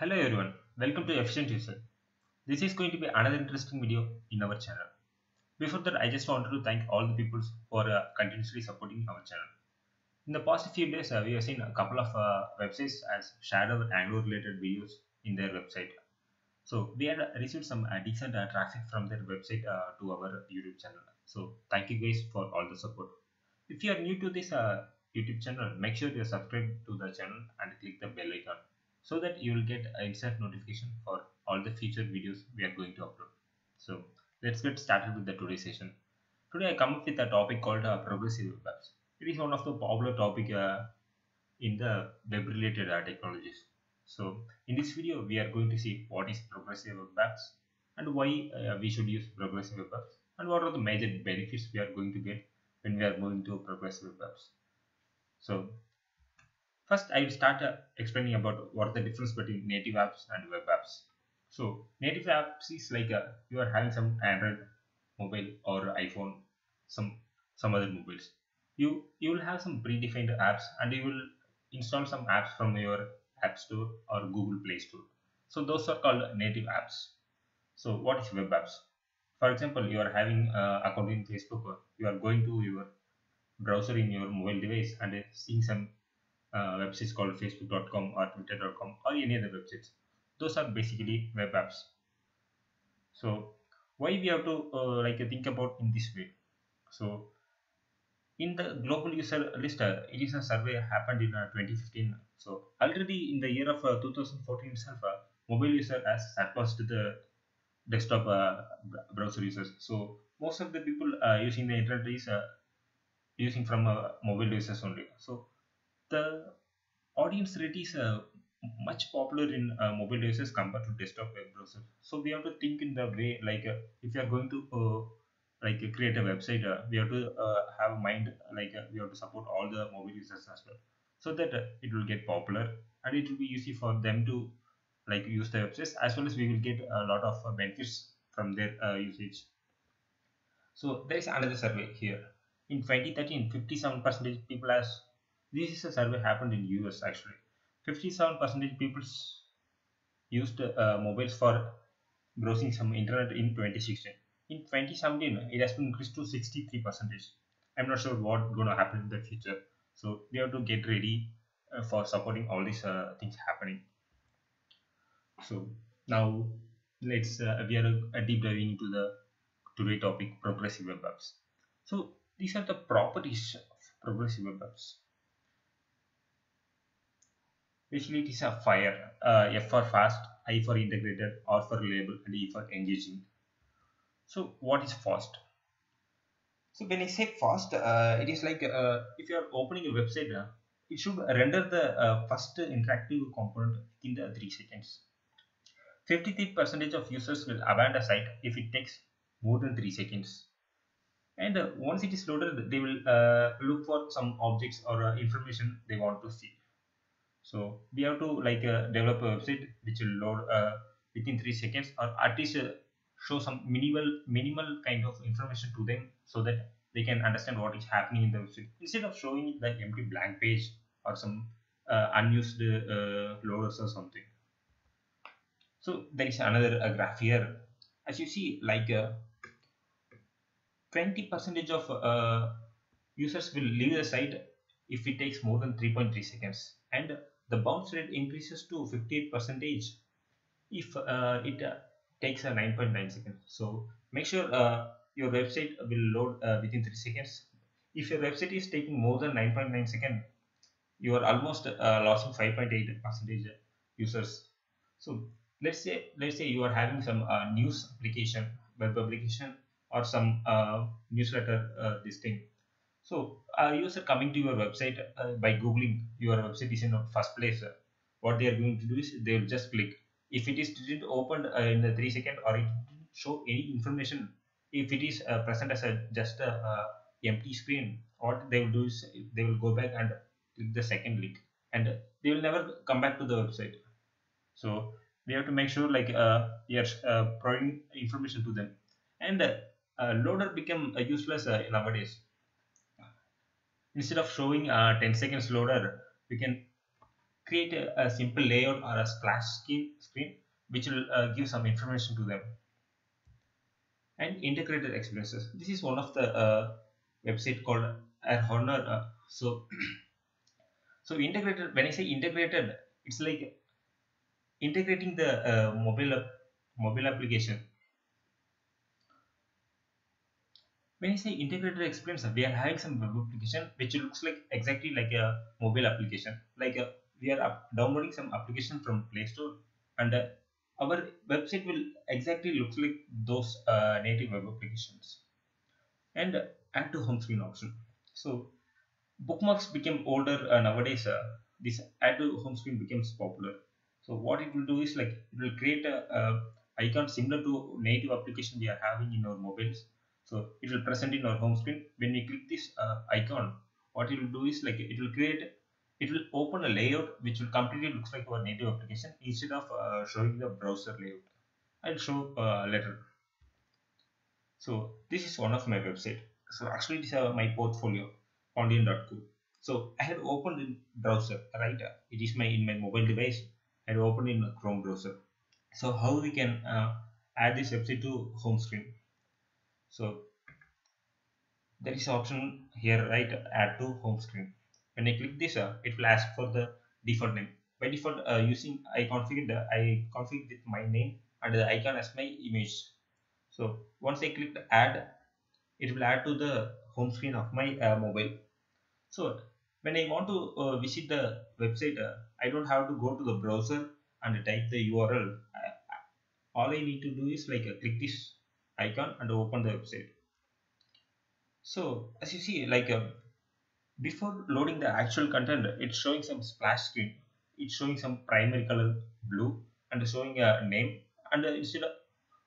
Hello everyone, welcome to Efficient User. This is going to be another interesting video in our channel. Before that, I just wanted to thank all the people for continuously supporting our channel. In the past few days, we have seen a couple of websites as shared our Angular related videos in their website. So we had received some decent traffic from their website to our YouTube channel. So thank you guys for all the support. If you are new to this YouTube channel, make sure you subscribe to the channel and click the bell icon so that you will get an instant notification for all the future videos we are going to upload. So let's get started with the today's session. Today I come up with a topic called Progressive Web Apps. It is one of the popular topic in the web related technologies. So in this video we are going to see what is Progressive Web Apps and why we should use Progressive Web Apps and what are the major benefits we are going to get when we are moving to Progressive Web Apps. So first I will start explaining about what the difference between native apps and web apps. So native apps is like you are having some Android mobile or iPhone, some other mobiles. You will have some predefined apps and you will install some apps from your App Store or Google Play Store. So those are called native apps. So what is web apps? For example, you are having account in Facebook, or you are going to your browser in your mobile device and seeing some websites called facebook.com or twitter.com or any other websites. Those are basically web apps. So why we have to think about in this way? So in the global user list, it is a survey happened in 2015. So already in the year of 2014 itself, mobile user has surpassed the desktop browser users. So most of the people using the internet is using from mobile users only. So the audience rate is much popular in mobile users compared to desktop web browser. So we have to think in the way like if you are going to create a website, we have to have a mind like we have to support all the mobile users as well, so that it will get popular and it will be easy for them to like use the websites, as well as we will get a lot of benefits from their usage. So there is another survey here. In 2013, 57% people asked. This is a survey happened in US actually. 57% people used mobiles for browsing some internet in 2016. In 2017, it has been increased to 63%. I'm not sure what's gonna happen in the future. So we have to get ready for supporting all these things happening. So now let's we are deep diving into the today topic, Progressive Web Apps. So these are the properties of Progressive Web Apps. Basically, it is a FIRE, F for fast, I for integrated, R for reliable, and E for engaging. So what is fast? So when I say fast, it is like if you are opening a website, it should render the first interactive component in the 3 seconds. 53% of users will abandon a site if it takes more than 3 seconds. And once it is loaded, they will look for some objects or information they want to see. So we have to develop a website which will load within 3 seconds, or at least show some minimal kind of information to them so that they can understand what is happening in the website, instead of showing the empty blank page or some unused loaders or something. So there is another graph here. As you see, 20% of users will leave the site if it takes more than 3.3 seconds, and the bounce rate increases to 58% if it takes 9.9 seconds. So make sure your website will load within 3 seconds. If your website is taking more than 9.9 seconds, you are almost losing 5.8% users. So let's say you are having some news application, web application, or some newsletter this thing. So a user coming to your website by googling your website is in the first place. What they are going to do is they will just click. If it is didn't open in the 3 seconds, or it didn't show any information, if it is present as just a empty screen, what they will do is they will go back and click the second link, and they will never come back to the website. So we have to make sure you are providing information to them. And loader become useless nowadays. Instead of showing 10 seconds loader, we can create a simple layout or a splash screen which will give some information to them. And integrated experiences. This is one of the website called Airhorner. So integrated, when I say integrated, it's like integrating the mobile application. When I say integrated experience, we are having some web application which looks like exactly like a mobile application. Like we are downloading some application from Play Store, and our website will exactly look like those native web applications. And add to home screen option. So bookmarks became older nowadays. This add to home screen becomes popular. So what it will do is like it will create a icon similar to native application we are having in our mobiles. So it will present in our home screen. When we click this icon, what it will do is like it will open a layout which will completely looks like our native application instead of showing the browser layout. I'll show later. So this is one of my website. So actually this is my portfolio, pondian.co. So I had opened in browser, right? It is in my mobile device. I had opened in Chrome browser. So how we can add this website to home screen? So there is option here, right? Add to home screen. When I click this, it will ask for the default name. By default, I configured with my name and the icon as my image. So once I click add, it will add to the home screen of my mobile. So when I want to visit the website, I don't have to go to the browser and type the URL. All I need to do is like click this icon and open the website. So as you see, like before loading the actual content, it's showing some splash screen. It's showing some primary color blue and showing a name, and instead of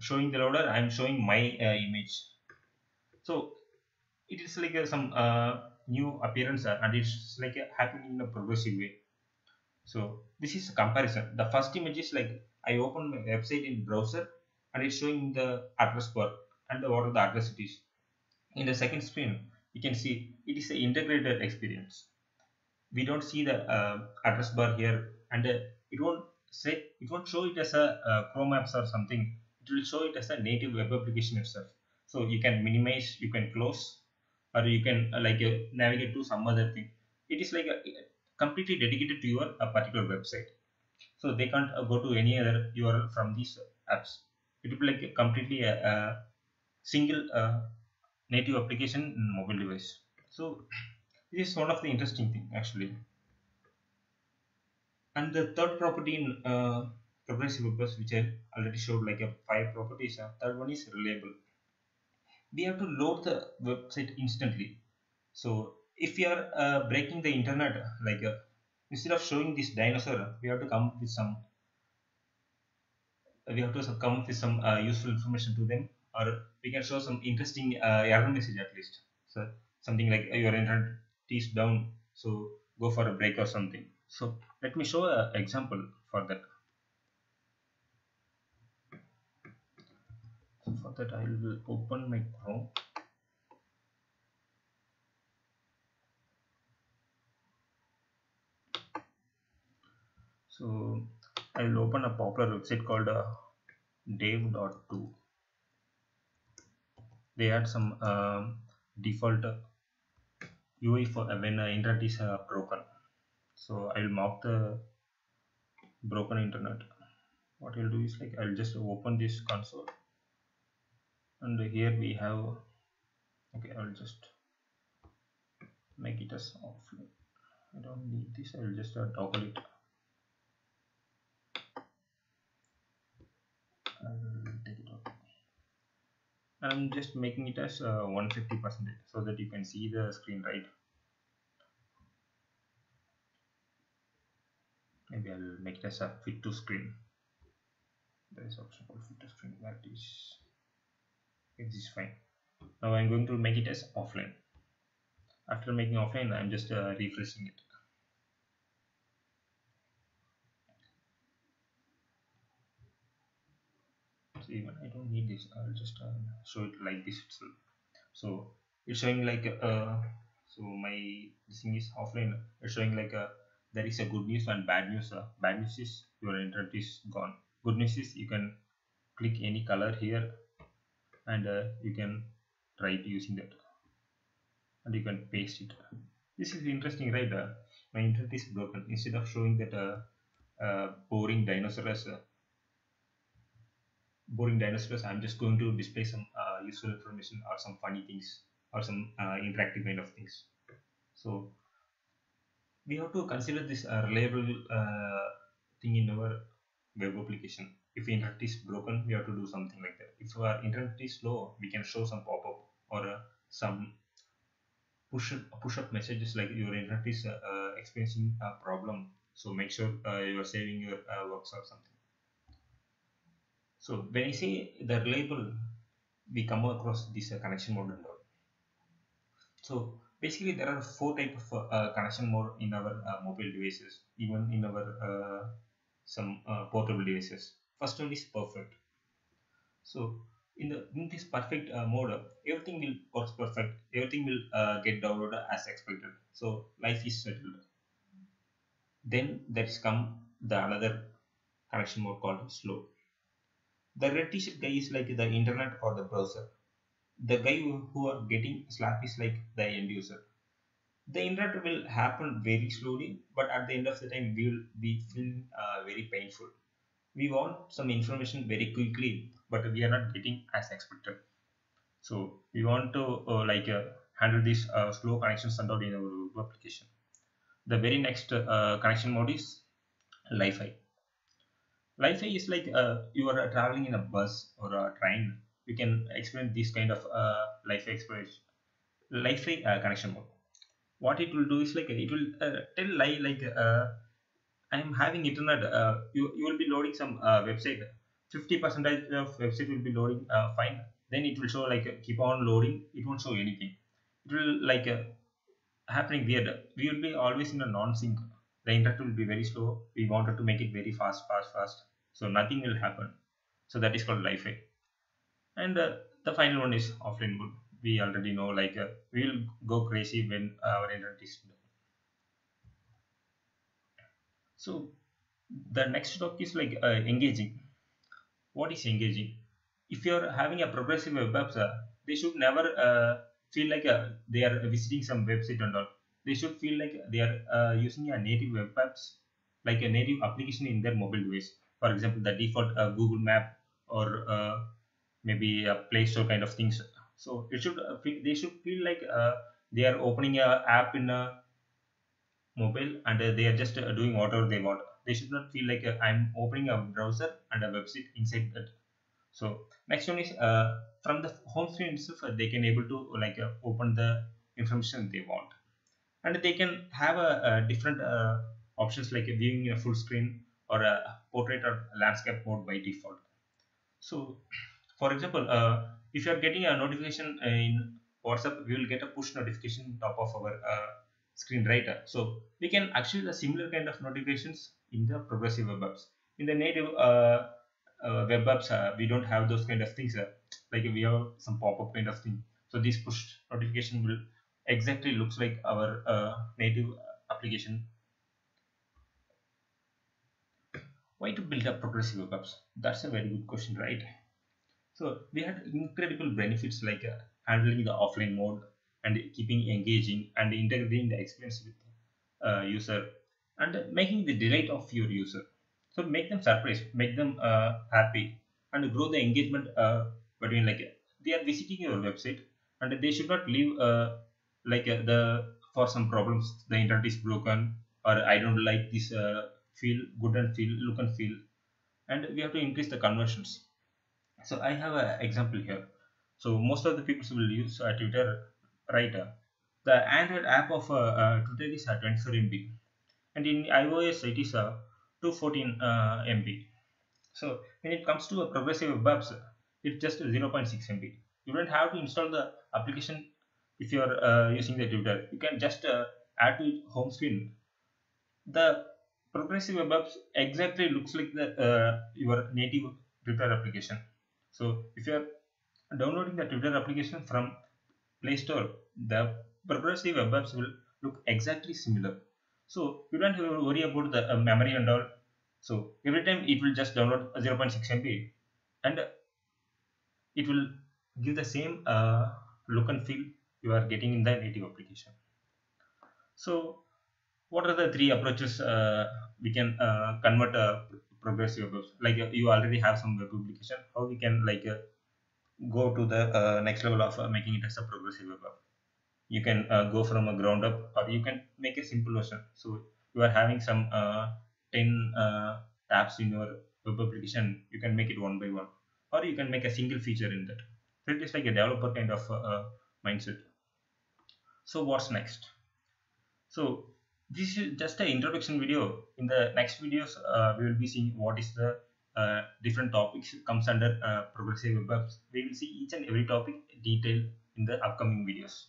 showing the loader, I'm showing my image. So it is like some new appearance, and it's like happening in a progressive way. So this is a comparison. The first image is like I opened my website in browser, and it's showing the address bar and what are the address it is. In the second screen, you can see it is an integrated experience. We don't see the address bar here, and it won't show it as a Chrome apps or something. It will show it as a native web application itself. So you can minimize, you can close, or you can navigate to some other thing. It is like completely dedicated to your particular website. So they can't go to any other URL from these apps. It will be like a completely a single native application in mobile device. So this is one of the interesting thing actually. And the third property in progressive apps, which I already showed, like 5 properties. Third one is reliable. We have to load the website instantly. So if you are breaking the internet, like instead of showing this dinosaur, we have to come up with some useful information to them, or we can show some interesting error message at least. So something like your internet is down, so go for a break or something. So let me show an example for that. So for that, I will open my Chrome. So I will open a popular website called Dave.2. They had some default UI for when internet is broken. So I will mark the broken internet. What I will do is like I will just open this console, and here we have, okay, I will just make it as offline. I don't need this. I will just toggle it. I'm just making it as 150% so that you can see the screen, right? Maybe I'll make it as a fit to screen. There is option called fit to screen. That is, it is fine. Now I'm going to make it as offline. After making offline, I'm just refreshing it. Even I don't need this. I'll just show it like this itself. So it's showing like so my this thing is offline. It's showing like there is a good news and bad news. Bad news is your internet is gone. Good news is you can click any color here and you can try it using that and you can paste it. This is interesting, right? My internet is broken. Instead of showing that boring dinosaur as boring dinosaurs, I'm just going to display some useful information or some funny things or some interactive kind of things. So we have to consider this a reliable thing in our web application. If internet is broken, we have to do something like that. If our internet is slow, we can show some pop-up or some push-up messages like your internet is experiencing a problem, so make sure you are saving your works or something. So when I say the reliable, we come across this connection mode and all. So basically there are four types of connection mode in our mobile devices, even in our some portable devices. First one is perfect. So in this perfect mode, everything will work perfect. Everything will get downloaded as expected. So life is settled. Then there's come the another connection mode called slow. The red t-shirt guy is like the internet or the browser. The guy who are getting slapped is like the end user. The internet will happen very slowly, but at the end of the time we will be feeling very painful. We want some information very quickly, but we are not getting as expected. So we want to handle these slow connections and all in our application. The very next connection mode is LIFE. LIFE is like you are traveling in a bus or a train. You can experience this kind of LIFE connection mode. What it will do is like it will tell LIFE like I am having internet. You will be loading some website. 50% of website will be loading fine. Then it will show like keep on loading. It won't show anything. It will like happening weird. We will be always in a non-sync. The internet will be very slow. We wanted to make it very fast, so nothing will happen. So that is called LIFE. And the final one is offline mode. We already know like we will go crazy when our internet is down. So the next talk is like engaging. What is engaging? If you are having a progressive web apps, they should never feel like they are visiting some website and all. They should feel like they are using a native web apps, like a native application in their mobile device. For example, the default Google Map or maybe a Play Store kind of things. So it should they should feel like they are opening an app in a mobile and they are just doing whatever they want. They should not feel like I'm opening a browser and a website inside that. So next one is from the home screen itself, they can able to like open the information they want. And they can have a different options like viewing a full screen or a portrait or landscape mode by default. So, for example, if you are getting a notification in WhatsApp, we will get a push notification top of our screen, right? So we can actually the similar kind of notifications in the progressive web apps. In the native web apps, we don't have those kind of things. Like we have some pop-up kind of thing. So this push notification will exactly looks like our native application. Why to build up progressive web apps? That's a very good question, right? So we had incredible benefits like handling the offline mode and keeping engaging and integrating the experience with user and making the delight of your user. So make them surprised, make them happy and grow the engagement between like they are visiting your website and they should not leave for some problems the internet is broken or I don't like this feel good and feel look and feel, and we have to increase the conversions. So I have an example here. So most of the people will use Twitter, right? The Android app of Twitter is 24 MB and in iOS it is 214 MB. So when it comes to a progressive web apps, it's just 0.6 MB. You don't have to install the application. If you are using the Twitter, you can just add to it home screen. The progressive web apps exactly looks like the your native Twitter application. So if you are downloading the Twitter application from Play Store, the progressive web apps will look exactly similar. So you don't have to worry about the memory and all. So every time it will just download 0.6 MB, and it will give the same look and feel you are getting in the native application. So what are the three approaches we can convert progressive web apps? Like you already have some web application, how we can like go to the next level of making it as a progressive web app? You can go from a ground up, or you can make a simple version. So you are having some 10 tabs in your web application, you can make it one by one, or you can make a single feature in that. So it is like a developer kind of mindset. So what's next? So this is just an introduction video. In the next videos we will be seeing what is the different topics comes under progressive web apps. We will see each and every topic detailed in the upcoming videos.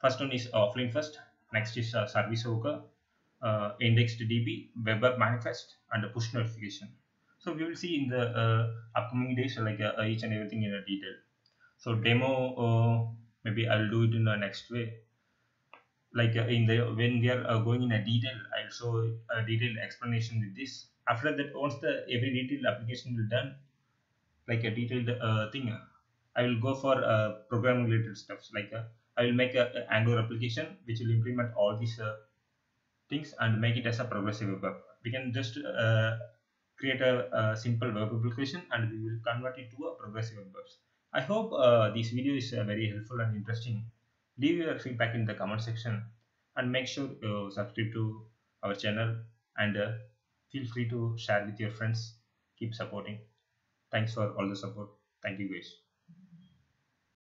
First one is offline first, next is service worker, indexed db, web app manifest, and push notification. So we will see in the upcoming days like each and everything in detail. So demo maybe I'll do it in the next way. Like when we are going in a detail, I'll show a detailed explanation with this. After that, once the every detailed application will done, like a detailed thing, I will go for program related stuffs. Like I will make a Angular application which will implement all these things and make it as a progressive web app. We can just create a simple web application and we will convert it to a progressive web apps. I hope this video is very helpful and interesting. Leave your feedback in the comment section and make sure you subscribe to our channel, and feel free to share with your friends. Keep supporting. Thanks for all the support. Thank you guys.